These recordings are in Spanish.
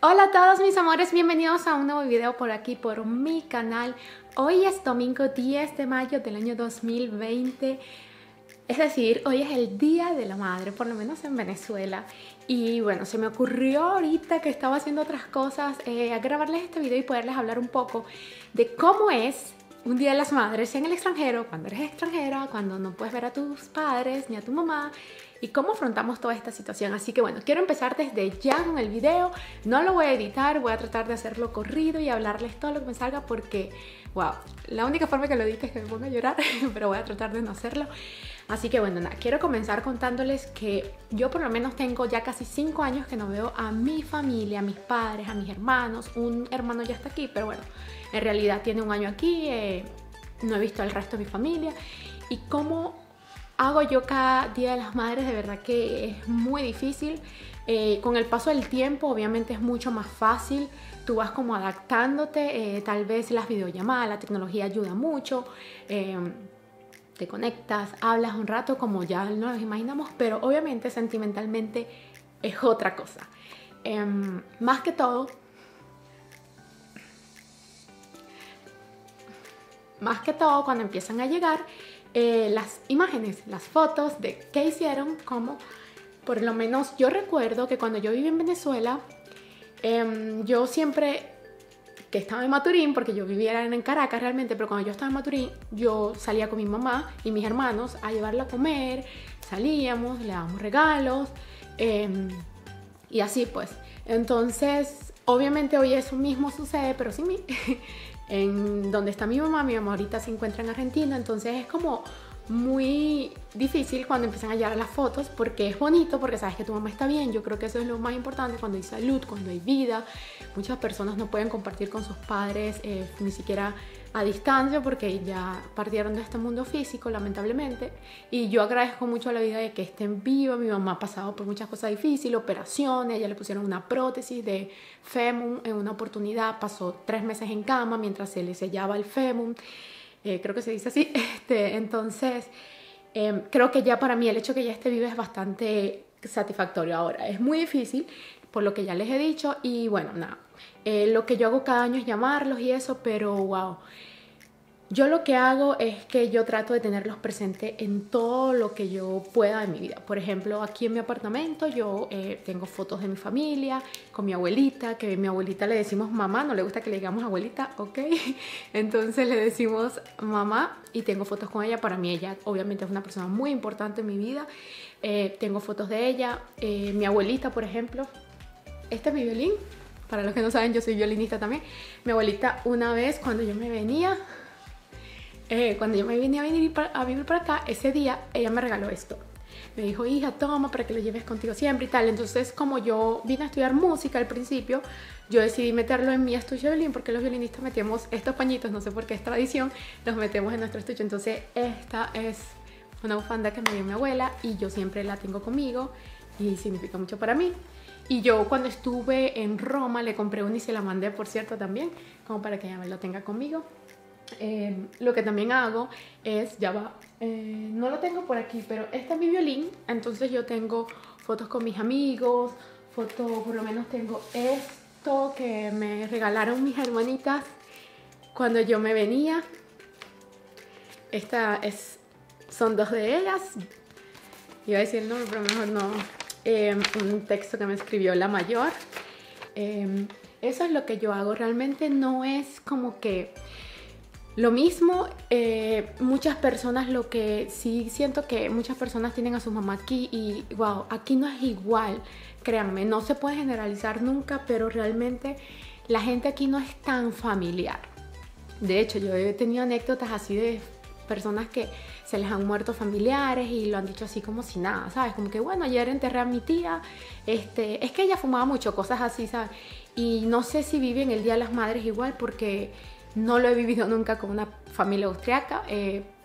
Hola a todos mis amores, bienvenidos a un nuevo video por aquí, por mi canal. Hoy es domingo 10 de mayo del año 2020, es decir, hoy es el Día de la Madre, por lo menos en Venezuela. Y bueno, se me ocurrió ahorita que estaba haciendo otras cosas a grabarles este video y poderles hablar un poco de cómo es un Día de las Madres en el extranjero, cuando eres extranjera, cuando no puedes ver a tus padres ni a tu mamá y cómo afrontamos toda esta situación. Así que bueno, quiero empezar desde ya con el video. No lo voy a editar, voy a tratar de hacerlo corrido y hablarles todo lo que me salga porque, wow, la única forma que lo edite es que me ponga a llorar, pero voy a tratar de no hacerlo. Así que bueno, nada, quiero comenzar contándoles que yo por lo menos tengo ya casi 5 años que no veo a mi familia, a mis padres, a mis hermanos. Un hermano ya está aquí, pero bueno, en realidad tiene un año aquí, no he visto al resto de mi familia. Y cómo hago yo cada Día de las Madres, de verdad que es muy difícil. Con el paso del tiempo obviamente es mucho más fácil, tú vas como adaptándote, tal vez las videollamadas, la tecnología ayuda mucho. Te conectas, hablas un rato como ya nos imaginamos, pero obviamente sentimentalmente es otra cosa. Más que todo, cuando empiezan a llegar las imágenes, las fotos de qué hicieron, cómo. Por lo menos yo recuerdo que cuando yo viví en Venezuela, yo siempre que estaba en Maturín, porque yo vivía en Caracas realmente, pero cuando yo estaba en Maturín, yo salía con mi mamá y mis hermanos a llevarla a comer, salíamos, le dábamos regalos, y así pues. Entonces, obviamente hoy eso mismo sucede, pero sin mí. En donde está mi mamá ahorita se encuentra en Argentina, entonces es como muy difícil cuando empiezan a llegar las fotos, porque es bonito, porque sabes que tu mamá está bien. Yo creo que eso es lo más importante, cuando hay salud, cuando hay vida. Muchas personas no pueden compartir con sus padres, ni siquiera a distancia, porque ya partieron de este mundo físico, lamentablemente. Y yo agradezco mucho a la vida de que estén vivos. Mi mamá ha pasado por muchas cosas difíciles, operaciones, ella le pusieron una prótesis de fémur en una oportunidad, pasó 3 meses en cama mientras se le sellaba el fémur. Creo que se dice así, entonces creo que ya para mí el hecho que ya esté viva es bastante satisfactorio ahora. Es muy difícil, por lo que ya les he dicho, y bueno, nada, lo que yo hago cada año es llamarlos y eso, pero wow, yo lo que hago es que yo trato de tenerlos presentes en todo lo que yo pueda en mi vida. Por ejemplo, aquí en mi apartamento yo tengo fotos de mi familia, con mi abuelita, que a mi abuelita le decimos mamá, no le gusta que le digamos abuelita, ok, entonces le decimos mamá y tengo fotos con ella. Para mí ella obviamente es una persona muy importante en mi vida, tengo fotos de ella, mi abuelita por ejemplo. Este es mi violín, para los que no saben yo soy violinista también. Mi abuelita una vez cuando yo me venía a vivir para acá, ese día ella me regaló esto. Me dijo, hija, toma para que lo lleves contigo siempre y tal. Entonces, como yo vine a estudiar música al principio, yo decidí meterlo en mi estuche de violín, porque los violinistas metemos estos pañitos, no sé por qué es tradición, los metemos en nuestro estuche. Entonces, esta es una bufanda que me dio mi abuela y yo siempre la tengo conmigo y significa mucho para mí. Y yo cuando estuve en Roma le compré una y se la mandé, por cierto, también, como para que ella me lo tenga conmigo. Lo que también hago es, ya va, no lo tengo por aquí, pero este es mi violín. Entonces yo tengo fotos con mis amigos, fotos, por lo menos tengo esto que me regalaron mis hermanitas cuando yo me venía. Son 2 de ellas. Iba a decir el nombre, pero mejor no. Un texto que me escribió la mayor. Eso es lo que yo hago. Realmente no es como que lo mismo, muchas personas, lo que sí siento que muchas personas tienen a su mamá aquí y wow, aquí no es igual, créanme, no se puede generalizar nunca, pero realmente la gente aquí no es tan familiar. De hecho, yo he tenido anécdotas así de personas que se les han muerto familiares y lo han dicho así como si nada, ¿sabes? Como que bueno, ayer enterré a mi tía, es que ella fumaba mucho, cosas así, ¿sabes? Y no sé si viven el Día de las Madres igual, porque no lo he vivido nunca con una familia austriaca,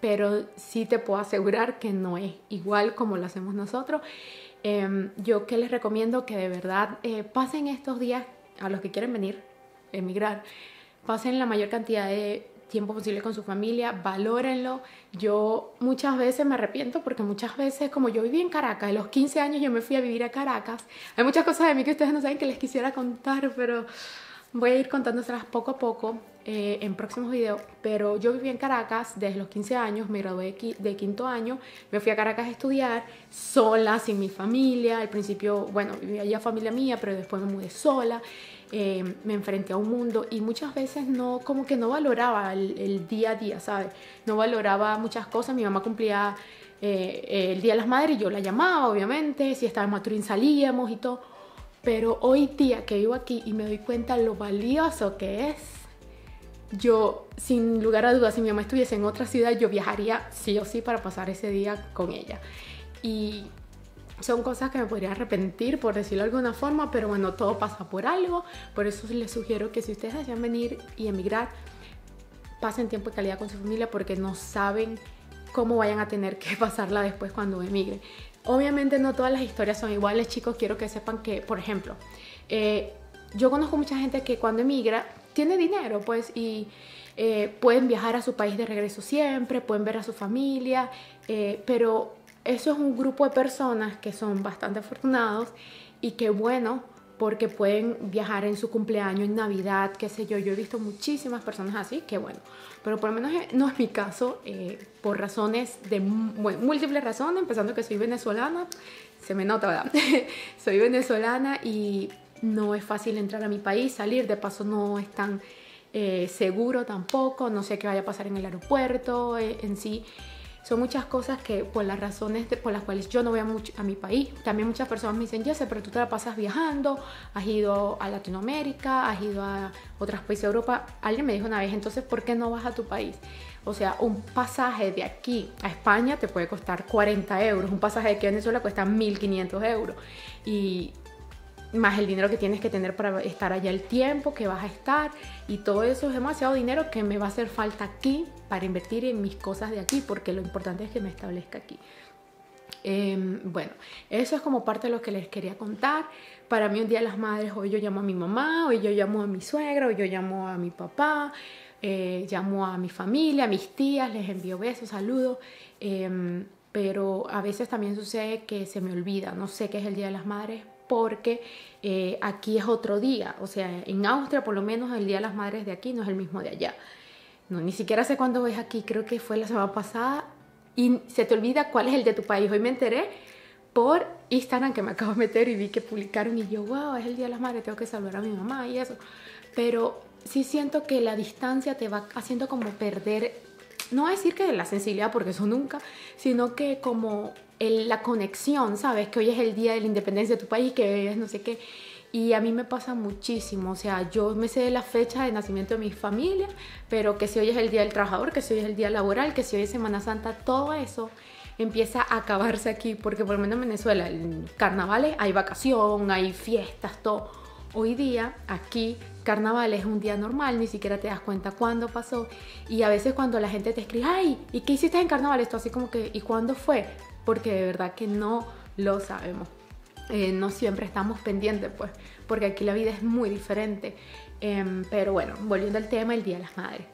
pero sí te puedo asegurar que no es igual como lo hacemos nosotros. Yo que les recomiendo que de verdad pasen estos días, a los que quieren venir, emigrar, pasen la mayor cantidad de tiempo posible con su familia, valórenlo. Yo muchas veces me arrepiento porque muchas veces, como yo viví en Caracas, a los 15 años yo me fui a vivir a Caracas. Hay muchas cosas de mí que ustedes no saben que les quisiera contar, pero voy a ir contándoselas poco a poco en próximos videos. Pero yo viví en Caracas desde los 15 años, me gradué de quinto año, me fui a Caracas a estudiar sola, sin mi familia. Al principio, bueno, vivía ya familia mía, pero después me mudé sola. Me enfrenté a un mundo y muchas veces no, como que no valoraba el día a día, ¿sabes? No valoraba muchas cosas. Mi mamá cumplía el Día de las Madres y yo la llamaba, obviamente. Si estaba en Maturín salíamos y todo. Pero hoy día que vivo aquí y me doy cuenta lo valioso que es, yo sin lugar a dudas, si mi mamá estuviese en otra ciudad, yo viajaría sí o sí para pasar ese día con ella. Y son cosas que me podría arrepentir, por decirlo de alguna forma, pero bueno, todo pasa por algo. Por eso les sugiero que si ustedes desean venir y emigrar, pasen tiempo de calidad con su familia, porque no saben cómo vayan a tener que pasarla después cuando emigren. Obviamente no todas las historias son iguales, chicos. Quiero que sepan que, por ejemplo, yo conozco mucha gente que cuando emigra tiene dinero, pues, y pueden viajar a su país de regreso siempre, pueden ver a su familia, pero eso es un grupo de personas que son bastante afortunados y que bueno, porque pueden viajar en su cumpleaños, en Navidad, qué sé yo. Yo he visto muchísimas personas así, que bueno, pero por lo menos no es mi caso, por razones de, bueno, múltiples razones, empezando que soy venezolana, se me nota, ¿verdad? Soy venezolana y no es fácil entrar a mi país, salir, de paso no es tan seguro tampoco, no sé qué vaya a pasar en el aeropuerto, en sí. Son muchas cosas que por las razones por las cuales yo no voy mucho a mi país. También muchas personas me dicen, Jessy, pero tú te la pasas viajando, has ido a Latinoamérica, has ido a otros países de Europa. Alguien me dijo una vez, entonces, ¿por qué no vas a tu país? O sea, un pasaje de aquí a España te puede costar 40 euros. Un pasaje de aquí a Venezuela cuesta 1.500 euros. Y más el dinero que tienes que tener para estar allá, el tiempo que vas a estar, y todo eso es demasiado dinero que me va a hacer falta aquí para invertir en mis cosas de aquí, porque lo importante es que me establezca aquí. Bueno, eso es como parte de lo que les quería contar. Para mí un Día de las Madres, hoy yo llamo a mi mamá, hoy yo llamo a mi suegra, hoy yo llamo a mi papá, llamo a mi familia, a mis tías, les envío besos, saludos. Pero a veces también sucede que se me olvida, no sé qué es el Día de las Madres, porque aquí es otro día. O sea, en Austria por lo menos el Día de las Madres de aquí no es el mismo de allá. No, ni siquiera sé cuándo es aquí, creo que fue la semana pasada, y se te olvida cuál es el de tu país. Hoy me enteré por Instagram, que me acabo de meter y vi que publicaron, y yo, wow, es el Día de las Madres, tengo que saludar a mi mamá y eso. Pero sí siento que la distancia te va haciendo como perder, no voy a decir que la sensibilidad, porque eso nunca, sino que como la conexión, ¿sabes? Que hoy es el día de la independencia de tu país, que es no sé qué. Y a mí me pasa muchísimo. O sea, yo me sé la fecha de nacimiento de mi familia, pero que si hoy es el Día del Trabajador, que si hoy es el Día Laboral, que si hoy es Semana Santa, todo eso empieza a acabarse aquí. Porque por lo menos en Venezuela, en carnavales hay vacación, hay fiestas, todo. Hoy día, aquí, carnaval es un día normal, ni siquiera te das cuenta cuándo pasó. Y a veces cuando la gente te escribe, ay, ¿y qué hiciste en carnaval? Esto así como que, ¿y cuándo fue? Porque de verdad que no lo sabemos. No siempre estamos pendientes, pues, porque aquí la vida es muy diferente. Pero bueno, volviendo al tema del Día de las Madres.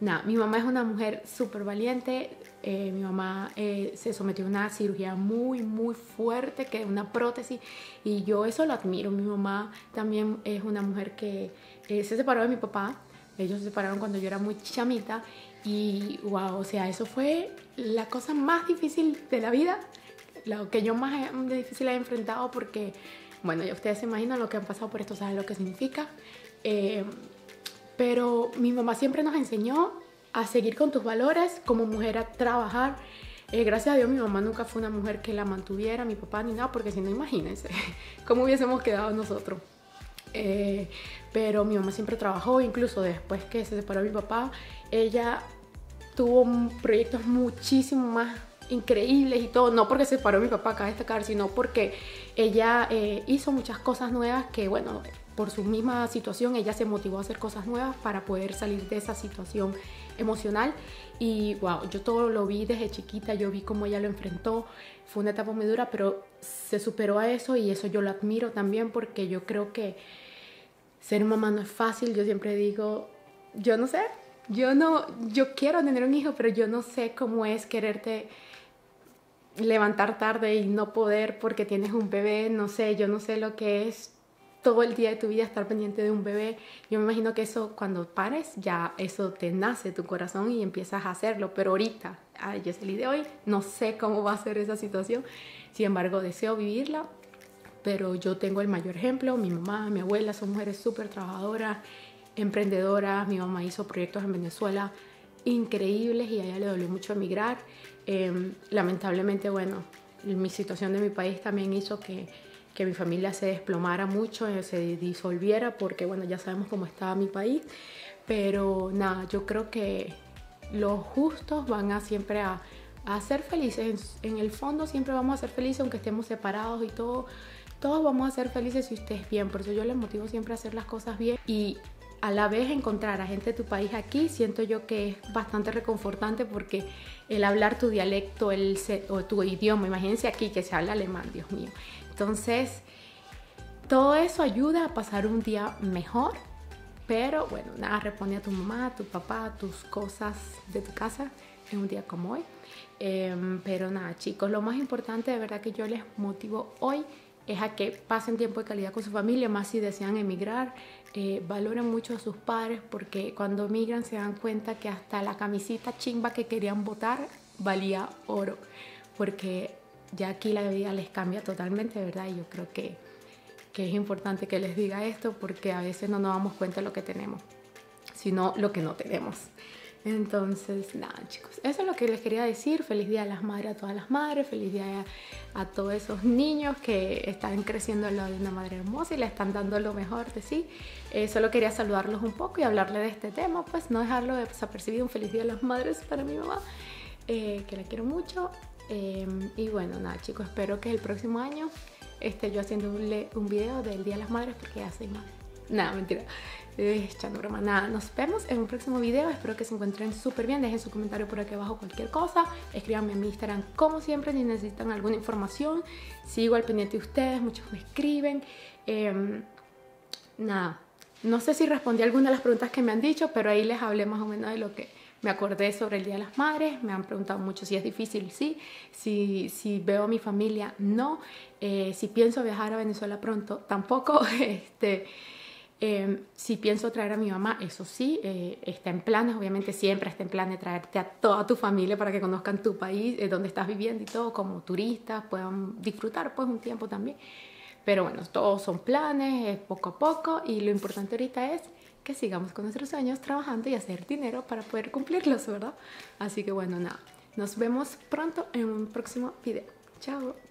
Nada, mi mamá es una mujer súper valiente. Mi mamá se sometió a una cirugía muy, muy fuerte, que es una prótesis, y yo eso lo admiro. Mi mamá también es una mujer que se separó de mi papá. Ellos se separaron cuando yo era muy chamita. Y wow, o sea, eso fue la cosa más difícil de la vida, lo que yo más difícil he enfrentado, porque, bueno, ya ustedes se imaginan lo que han pasado por esto, saben lo que significa. Pero mi mamá siempre nos enseñó a seguir con tus valores como mujer, a trabajar. Gracias a Dios mi mamá nunca fue una mujer que la mantuviera, mi papá ni nada, porque si no, imagínense cómo hubiésemos quedado nosotros. Pero mi mamá siempre trabajó, incluso después que se separó mi papá, ella tuvo proyectos muchísimo más increíbles y todo, no porque se separó mi papá, acaba de destacar, sino porque ella hizo muchas cosas nuevas que, bueno, por su misma situación, ella se motivó a hacer cosas nuevas para poder salir de esa situación emocional. Y wow, yo todo lo vi desde chiquita, yo vi cómo ella lo enfrentó. Fue una etapa muy dura, pero se superó a eso, y eso yo lo admiro también, porque yo creo que ser mamá no es fácil. Yo siempre digo, yo no sé, yo quiero tener un hijo, pero yo no sé cómo es quererte levantar tarde y no poder porque tienes un bebé, no sé, yo no sé lo que es todo el día de tu vida estar pendiente de un bebé. Yo me imagino que eso cuando pares, ya eso te nace tu corazón y empiezas a hacerlo, pero ahorita, yo salí de hoy, no sé cómo va a ser esa situación, sin embargo deseo vivirla, pero yo tengo el mayor ejemplo, mi mamá, mi abuela son mujeres súper trabajadoras, emprendedoras, mi mamá hizo proyectos en Venezuela increíbles y a ella le dolió mucho emigrar. Lamentablemente, bueno, mi situación de mi país también hizo que mi familia se desplomara mucho, se disolviera, porque bueno, ya sabemos cómo estaba mi país, pero nada, yo creo que los justos van a siempre a ser felices, en el fondo siempre vamos a ser felices, aunque estemos separados y todo, todos vamos a ser felices si usted es bien, por eso yo les motivo siempre a hacer las cosas bien y a la vez encontrar a gente de tu país aquí, siento yo que es bastante reconfortante porque el hablar tu dialecto o tu idioma, imagínense aquí que se habla alemán, Dios mío. Entonces, todo eso ayuda a pasar un día mejor, pero bueno, nada, responde a tu mamá, a tu papá, a tus cosas de tu casa en un día como hoy. Pero nada, chicos, lo más importante de verdad que yo les motivo hoy es a que pasen tiempo de calidad con su familia, más si desean emigrar, valoren mucho a sus padres porque cuando emigran se dan cuenta que hasta la camisita chimba que querían botar valía oro, porque ya aquí la vida les cambia totalmente, ¿verdad? Y yo creo que es importante que les diga esto porque a veces no nos damos cuenta de lo que tenemos, sino lo que no tenemos. Entonces, nada, chicos, eso es lo que les quería decir. Feliz Día de las Madres a todas las madres, feliz día a todos esos niños que están creciendo al lado de una madre hermosa y le están dando lo mejor de sí. Solo quería saludarlos un poco y hablarles de este tema, pues no dejarlo desapercibido. Un feliz Día de las Madres para mi mamá, que la quiero mucho. Y bueno, nada, chicos, espero que el próximo año esté yo haciendo un video del Día de las Madres porque ya soy madre. Nada, mentira. Echando broma, nada, nos vemos en un próximo video, espero que se encuentren súper bien, dejen su comentario por aquí abajo cualquier cosa, escríbanme en mi Instagram como siempre si necesitan alguna información, sigo al pendiente de ustedes, muchos me escriben, nada, no sé si respondí alguna de las preguntas que me han dicho, pero ahí les hablé más o menos de lo que me acordé sobre el Día de las Madres, me han preguntado mucho si es difícil, sí, si veo a mi familia, no, si pienso viajar a Venezuela pronto, tampoco, si pienso traer a mi mamá, eso sí, está en planes, obviamente siempre está en plan de traerte a toda tu familia para que conozcan tu país, donde estás viviendo y todo, como turistas, puedan disfrutar pues un tiempo también, pero bueno, todos son planes, es poco a poco y lo importante ahorita es que sigamos con nuestros sueños trabajando y hacer dinero para poder cumplirlos, ¿verdad? Así que bueno, nada, nos vemos pronto en un próximo video, chao.